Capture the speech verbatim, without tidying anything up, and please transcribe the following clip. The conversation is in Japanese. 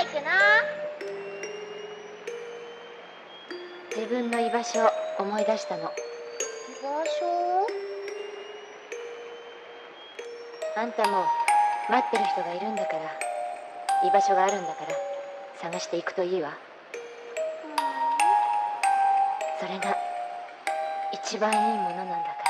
行くな。自分の居場所を思い出したの。居場所？あんたも待ってる人がいるんだから、居場所があるんだから探していくといいわ。それが一番いいものなんだから。